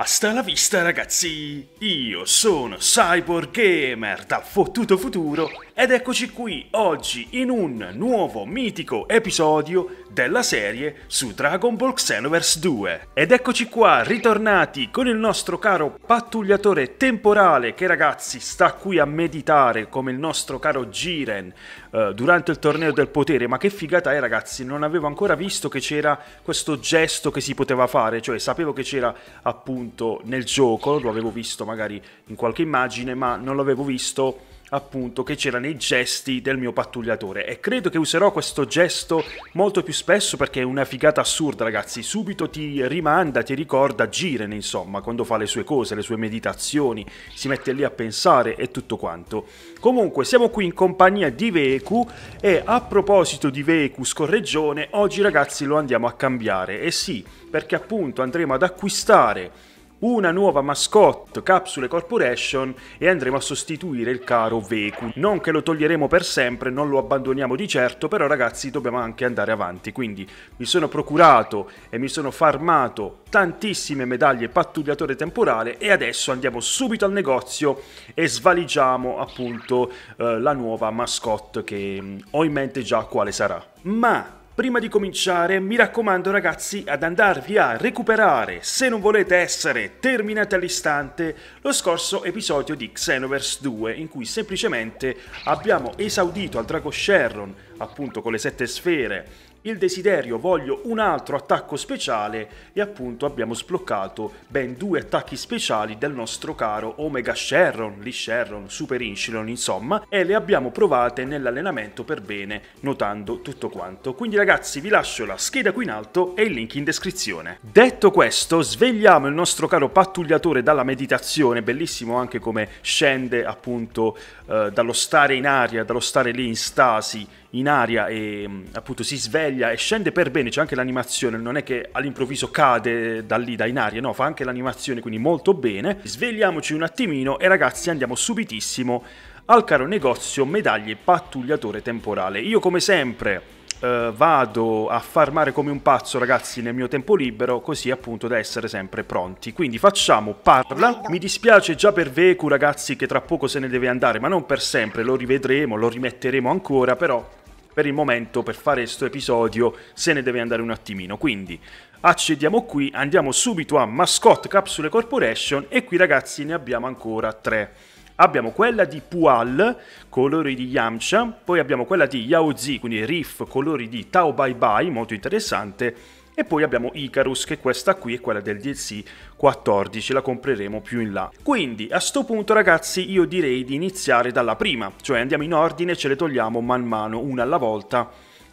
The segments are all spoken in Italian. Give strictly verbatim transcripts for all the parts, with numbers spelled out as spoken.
Hasta la vista ragazzi, io sono Cyborgamer dal fottuto futuro ed eccoci qui oggi in un nuovo mitico episodio della serie su Dragon Ball Xenoverse due. Ed eccoci qua ritornati con il nostro caro pattugliatore temporale che ragazzi sta qui a meditare come il nostro caro Jiren eh, durante il torneo del potere. Ma che figata è ragazzi, non avevo ancora visto che c'era questo gesto che si poteva fare, cioè sapevo che c'era appunto nel gioco, lo avevo visto magari in qualche immagine, ma non l'avevo visto appunto che c'era nei gesti del mio pattugliatore, e credo che userò questo gesto molto più spesso perché è una figata assurda ragazzi, subito ti rimanda, ti ricorda Jiren insomma, quando fa le sue cose, le sue meditazioni, si mette lì a pensare e tutto quanto. Comunque siamo qui in compagnia di Vecu e a proposito di Vecu scorreggione, oggi ragazzi lo andiamo a cambiare, e sì, perché appunto andremo ad acquistare una nuova mascotte Capsule Corporation e andremo a sostituire il caro Vecu. Non che lo toglieremo per sempre, non lo abbandoniamo di certo, però ragazzi dobbiamo anche andare avanti, quindi mi sono procurato e mi sono farmato tantissime medaglie pattugliatore temporale e adesso andiamo subito al negozio e svaligiamo appunto eh, la nuova mascotte che mh, ho in mente già quale sarà. Ma prima di cominciare mi raccomando ragazzi ad andarvi a recuperare, se non volete essere terminati all'istante, lo scorso episodio di Xenoverse due in cui semplicemente abbiamo esaudito al Dragon Shenron appunto con le sette sfere il desiderio voglio un altro attacco speciale e appunto abbiamo sbloccato ben due attacchi speciali del nostro caro Omega Shenron, lì Shenron, Super Inshilon insomma, e le abbiamo provate nell'allenamento per bene notando tutto quanto. Quindi ragazzi vi lascio la scheda qui in alto e il link in descrizione. Detto questo svegliamo il nostro caro pattugliatore dalla meditazione, bellissimo anche come scende appunto eh, dallo stare in aria, dallo stare lì in stasi in aria e appunto si sveglia e scende per bene, c'è anche l'animazione, non è che all'improvviso cade da lì da in aria, no, fa anche l'animazione, quindi molto bene. Svegliamoci un attimino e ragazzi andiamo subitissimo al caro negozio medaglie pattugliatore temporale. Io come sempre Uh, vado a farmare come un pazzo ragazzi nel mio tempo libero, così appunto da essere sempre pronti. Quindi facciamo parla. Mi dispiace già per Vecu ragazzi che tra poco se ne deve andare, ma non per sempre, lo rivedremo, lo rimetteremo ancora, però per il momento per fare questo episodio se ne deve andare un attimino. Quindi accediamo qui, andiamo subito a Mascotte Capsule Corporation e qui ragazzi ne abbiamo ancora tre. Abbiamo quella di Pual, colori di Yamcha, poi abbiamo quella di Yao Zi, quindi Riff, colori di Tao Pai Pai, molto interessante, e poi abbiamo Icarus, che questa qui è quella del D L C quattordici, la compreremo più in là. Quindi a sto punto ragazzi io direi di iniziare dalla prima, cioè andiamo in ordine, ce le togliamo man mano, una alla volta,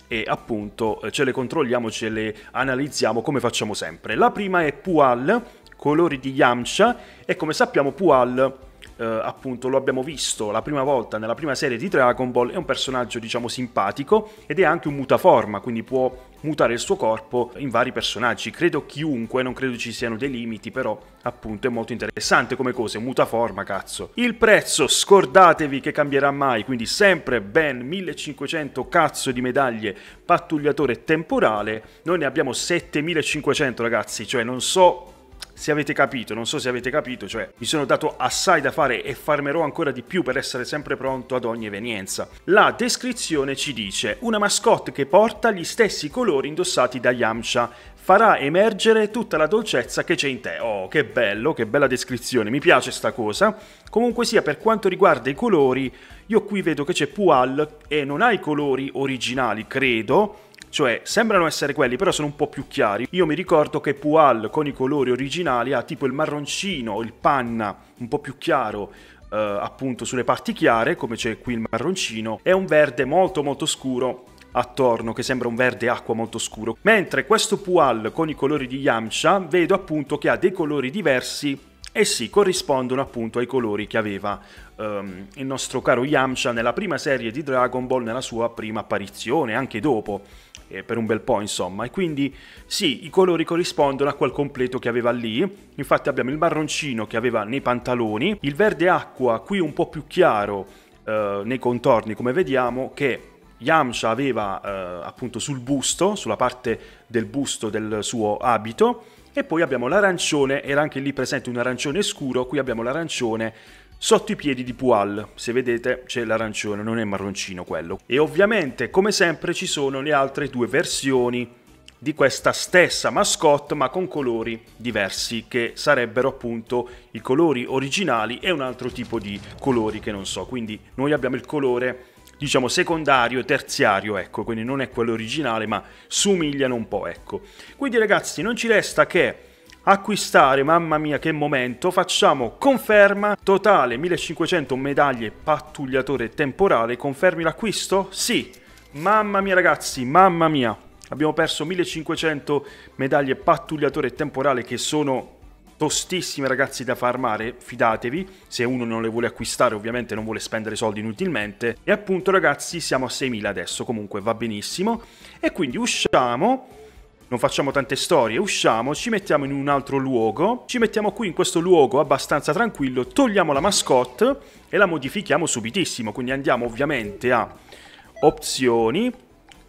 e appunto ce le controlliamo, ce le analizziamo come facciamo sempre. La prima è Pual, colori di Yamcha, e come sappiamo Pual... Uh, appunto lo abbiamo visto la prima volta nella prima serie di Dragon Ball, è un personaggio diciamo simpatico ed è anche un mutaforma, quindi può mutare il suo corpo in vari personaggi, credo chiunque, non credo ci siano dei limiti, però appunto è molto interessante come cosa, mutaforma cazzo. Il prezzo scordatevi che cambierà mai, quindi sempre ben millecinquecento cazzo di medaglie pattugliatore temporale, noi ne abbiamo settemilacinquecento ragazzi, cioè non so se avete capito, non so se avete capito, cioè mi sono dato assai da fare e farmerò ancora di più per essere sempre pronto ad ogni evenienza. La descrizione ci dice: una mascotte che porta gli stessi colori indossati da Yamcha, farà emergere tutta la dolcezza che c'è in te. Oh, che bello, che bella descrizione, mi piace sta cosa. Comunque sia, per quanto riguarda i colori, io qui vedo che c'è Pual e non ha i colori originali, credo. Cioè, sembrano essere quelli, però sono un po' più chiari. Io mi ricordo che Pual, con i colori originali, ha tipo il marroncino, il panna, un po' più chiaro, eh, appunto sulle parti chiare, come c'è qui il marroncino, e un verde molto molto scuro attorno, che sembra un verde acqua molto scuro. Mentre questo Pual, con i colori di Yamcha, vedo appunto che ha dei colori diversi, e sì, corrispondono appunto ai colori che aveva um, il nostro caro Yamcha nella prima serie di Dragon Ball, nella sua prima apparizione, anche dopo, eh, per un bel po' insomma. E quindi sì, i colori corrispondono a quel completo che aveva lì, infatti abbiamo il marroncino che aveva nei pantaloni, il verde acqua qui un po' più chiaro eh, nei contorni come vediamo, che Yamcha aveva eh, appunto sul busto, sulla parte del busto del suo abito, E poi abbiamo l'arancione, era anche lì presente un arancione scuro, qui abbiamo l'arancione sotto i piedi di Pual, se vedete c'è l'arancione, non è marroncino quello. E ovviamente come sempre ci sono le altre due versioni di questa stessa mascotte ma con colori diversi, che sarebbero appunto i colori originali e un altro tipo di colori che non so. Quindi noi abbiamo il colore diciamo secondario e terziario, ecco, quindi non è quello originale ma somigliano un po', ecco. Quindi ragazzi non ci resta che acquistare, mamma mia che momento, facciamo conferma, totale millecinquecento medaglie pattugliatore temporale, confermi l'acquisto? Sì, mamma mia ragazzi, mamma mia, abbiamo perso millecinquecento medaglie pattugliatore temporale che sono tostissime ragazzi da farmare, fidatevi, se uno non le vuole acquistare ovviamente non vuole spendere soldi inutilmente. E appunto ragazzi siamo a seimila adesso, comunque va benissimo, e quindi usciamo, non facciamo tante storie, usciamo, ci mettiamo in un altro luogo, ci mettiamo qui in questo luogo abbastanza tranquillo, togliamo la mascotte e la modifichiamo subitissimo, quindi andiamo ovviamente a opzioni,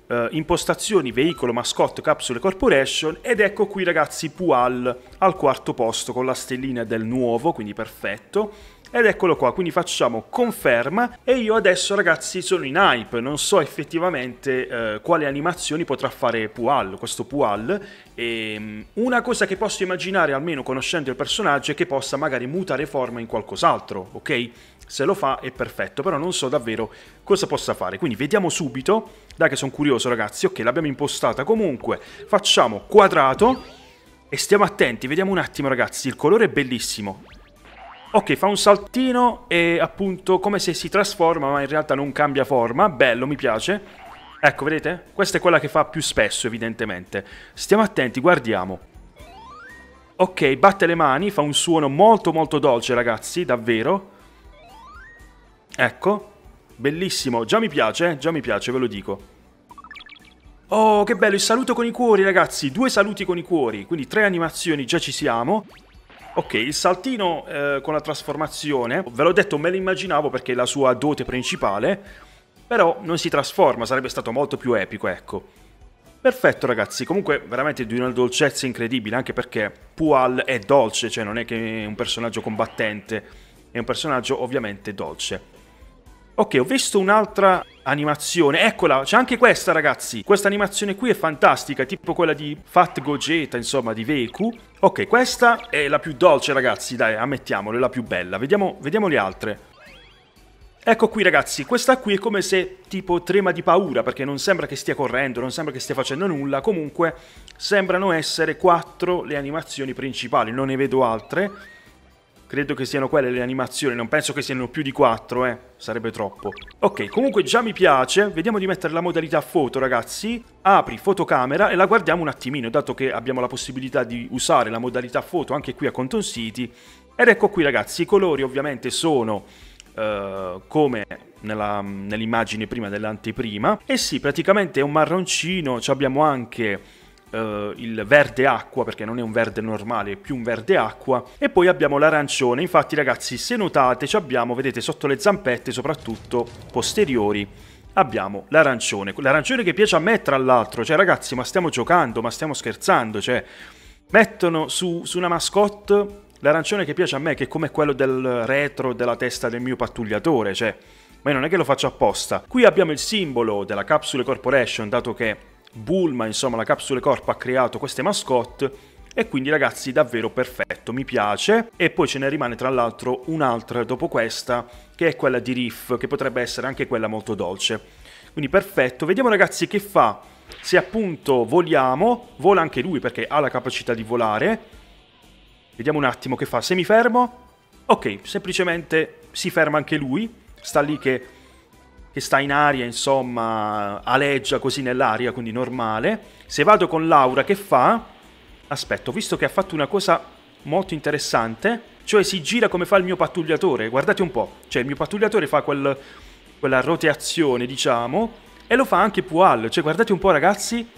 Uh, impostazioni, veicolo, mascotte, Capsule Corporation, ed ecco qui ragazzi Pual al quarto posto con la stellina del nuovo, quindi perfetto, ed eccolo qua, quindi facciamo conferma. E io adesso ragazzi sono in hype, non so effettivamente uh, quali animazioni potrà fare Pual, questo Pual, e um, una cosa che posso immaginare almeno conoscendo il personaggio è che possa magari mutare forma in qualcos'altro, ok? Se lo fa è perfetto, però non so davvero cosa possa fare, quindi vediamo subito, dai che sono curioso ragazzi. Ok, l'abbiamo impostata comunque, facciamo quadrato e stiamo attenti, vediamo un attimo ragazzi, il colore è bellissimo. Ok, fa un saltino e appunto come se si trasforma ma in realtà non cambia forma, bello, mi piace. Ecco, vedete? Questa è quella che fa più spesso evidentemente, stiamo attenti, guardiamo. Ok, batte le mani, fa un suono molto molto dolce ragazzi, davvero. Ecco, bellissimo, già mi piace, eh? Già mi piace, ve lo dico. Oh, che bello, il saluto con i cuori ragazzi, due saluti con i cuori, quindi tre animazioni, già ci siamo. Ok, il saltino eh, con la trasformazione, ve l'ho detto, me lo immaginavo perché è la sua dote principale, però non si trasforma, sarebbe stato molto più epico, ecco. Perfetto ragazzi, comunque veramente di una dolcezza incredibile, anche perché Pual è dolce, cioè non è che è un personaggio combattente, è un personaggio ovviamente dolce. Ok, ho visto un'altra animazione, eccola, c'è anche questa ragazzi, questa animazione qui è fantastica, tipo quella di Fat Gogeta, insomma di Vecu. Ok, questa è la più dolce ragazzi, dai, ammettiamolo, è la più bella, vediamo, vediamo le altre. Ecco qui ragazzi, questa qui è come se tipo trema di paura, perché non sembra che stia correndo, non sembra che stia facendo nulla, comunque sembrano essere quattro le animazioni principali, non ne vedo altre. Credo che siano quelle le animazioni, non penso che siano più di quattro, eh, sarebbe troppo. Ok, comunque già mi piace, vediamo di mettere la modalità foto ragazzi. Apri fotocamera e la guardiamo un attimino, dato che abbiamo la possibilità di usare la modalità foto anche qui a Conton City. Ed ecco qui ragazzi, i colori ovviamente sono uh, come nell'immagine nell prima dell'anteprima. E sì, praticamente è un marroncino, ci abbiamo anche... Uh, il verde acqua, perché non è un verde normale, è più un verde acqua, e poi abbiamo l'arancione. Infatti ragazzi, se notate, ci abbiamo, vedete, sotto le zampette, soprattutto posteriori, abbiamo l'arancione, l'arancione che piace a me tra l'altro, cioè ragazzi, ma stiamo giocando, ma stiamo scherzando, cioè mettono su, su una mascotte l'arancione che piace a me, che è come quello del retro della testa del mio pattugliatore, cioè, ma io non è che lo faccio apposta. Qui abbiamo il simbolo della Capsule Corporation, dato che Bulma, insomma, la Capsule Corp ha creato queste mascotte, e quindi ragazzi davvero perfetto, mi piace. E poi ce ne rimane tra l'altro un'altra dopo questa, che è quella di Riff, che potrebbe essere anche quella molto dolce, quindi perfetto. Vediamo ragazzi che fa, se appunto voliamo, vola anche lui perché ha la capacità di volare. Vediamo un attimo che fa, se mi fermo, ok, semplicemente si ferma anche lui, sta lì che... che sta in aria, insomma, aleggia così nell'aria, quindi normale. Se vado con Laura, che fa? Aspetta, ho visto che ha fatto una cosa molto interessante, cioè si gira come fa il mio pattugliatore, guardate un po', cioè il mio pattugliatore fa quel, quella rotazione, diciamo, e lo fa anche Pual, cioè guardate un po' ragazzi,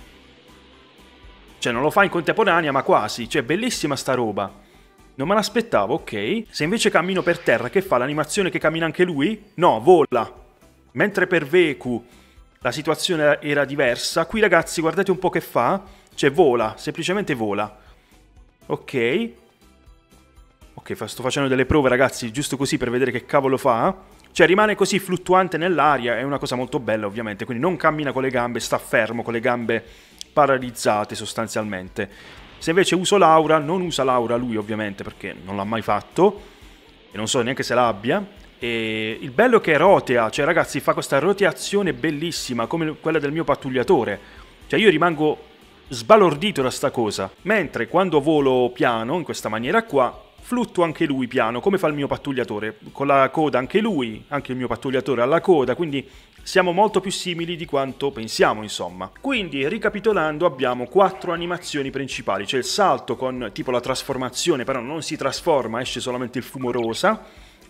cioè non lo fa in contemporanea ma quasi, cioè bellissima sta roba, non me l'aspettavo, ok. Se invece cammino per terra, che fa? L'animazione che cammina anche lui? No, vola. Mentre per Vecu la situazione era diversa, qui ragazzi guardate un po' che fa, cioè vola, semplicemente vola. Ok. Ok, sto facendo delle prove, ragazzi, giusto così per vedere che cavolo fa. Cioè rimane così fluttuante nell'aria, è una cosa molto bella ovviamente, quindi non cammina con le gambe, sta fermo con le gambe paralizzate sostanzialmente. Se invece uso l'aura, non usa l'aura lui ovviamente perché non l'ha mai fatto e non so neanche se l'abbia. E il bello è che rotea, cioè ragazzi fa questa rotazione bellissima come quella del mio pattugliatore, cioè io rimango sbalordito da sta cosa, mentre quando volo piano in questa maniera qua fluttua anche lui piano, come fa il mio pattugliatore, con la coda anche lui, anche il mio pattugliatore ha la coda, quindi siamo molto più simili di quanto pensiamo, insomma. Quindi, ricapitolando, abbiamo quattro animazioni principali, c'è il salto con tipo la trasformazione, però non si trasforma, esce solamente il fumo rosa,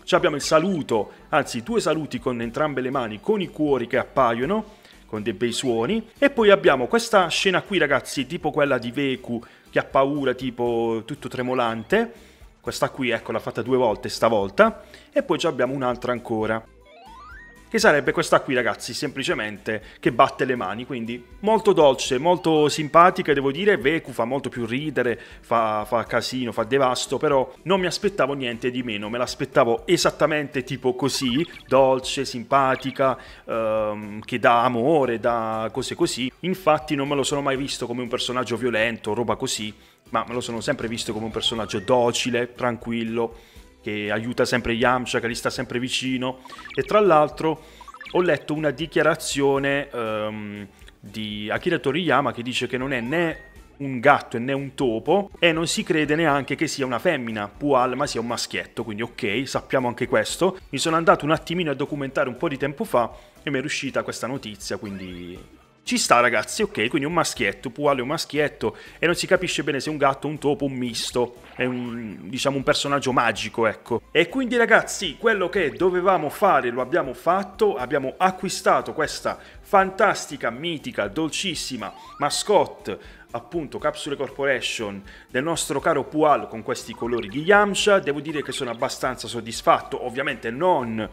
c'è abbiamo il saluto, anzi due saluti con entrambe le mani, con i cuori che appaiono, con dei bei suoni, e poi abbiamo questa scena qui, ragazzi, tipo quella di Vecu, che ha paura, tipo tutto tremolante. Questa qui, ecco, l'ha fatta due volte stavolta. E poi abbiamo un'altra ancora, che sarebbe questa qui, ragazzi, semplicemente, che batte le mani. Quindi molto dolce, molto simpatica, devo dire. Vecu fa molto più ridere, fa, fa casino, fa devasto, però non mi aspettavo niente di meno. Me l'aspettavo esattamente tipo così, dolce, simpatica, ehm, che dà amore, dà cose così. Infatti non me lo sono mai visto come un personaggio violento, roba così, ma me lo sono sempre visto come un personaggio docile, tranquillo, che aiuta sempre Yamcha, che gli sta sempre vicino. E tra l'altro ho letto una dichiarazione um, di Akira Toriyama che dice che non è né un gatto né un topo e non si crede neanche che sia una femmina Pual, ma sia un maschietto, quindi ok, sappiamo anche questo. Mi sono andato un attimino a documentare un po' di tempo fa e mi è uscita questa notizia, quindi... ci sta, ragazzi, ok, quindi un maschietto, Pual è un maschietto e non si capisce bene se è un gatto, un topo, un misto, è un, diciamo, un personaggio magico, ecco. E quindi, ragazzi, quello che dovevamo fare lo abbiamo fatto, abbiamo acquistato questa fantastica, mitica, dolcissima mascotte, appunto Capsule Corporation, del nostro caro Pual con questi colori di Yamcha. Devo dire che sono abbastanza soddisfatto, ovviamente non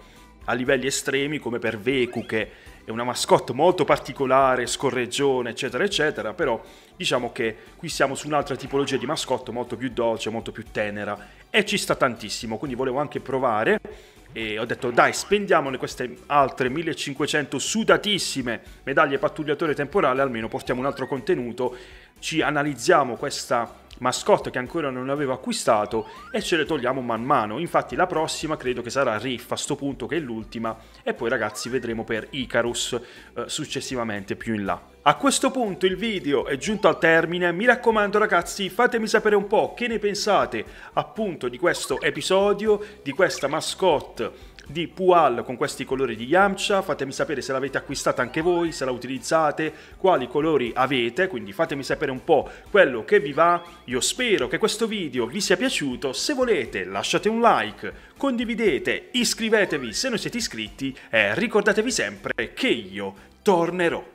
a livelli estremi come per Vecu, che è una mascotte molto particolare, scorreggione, eccetera eccetera, però diciamo che qui siamo su un'altra tipologia di mascotte molto più dolce, molto più tenera e ci sta tantissimo, quindi volevo anche provare e ho detto dai, spendiamone queste altre millecinquecento sudatissime medaglie pattugliatore temporale, almeno portiamo un altro contenuto, ci analizziamo questa mascotte che ancora non avevo acquistato e ce le togliamo man mano. Infatti la prossima credo che sarà Riff a sto punto, che è l'ultima, e poi ragazzi vedremo per Icarus eh, successivamente più in là. A questo punto il video è giunto al termine, mi raccomando ragazzi fatemi sapere un po' che ne pensate appunto di questo episodio, di questa mascotte di Pual con questi colori di Yamcha, fatemi sapere se l'avete acquistata anche voi, se la utilizzate, quali colori avete, quindi fatemi sapere un po' quello che vi va. Io spero che questo video vi sia piaciuto, se volete lasciate un like, condividete, iscrivetevi se non siete iscritti e ricordatevi sempre che io tornerò.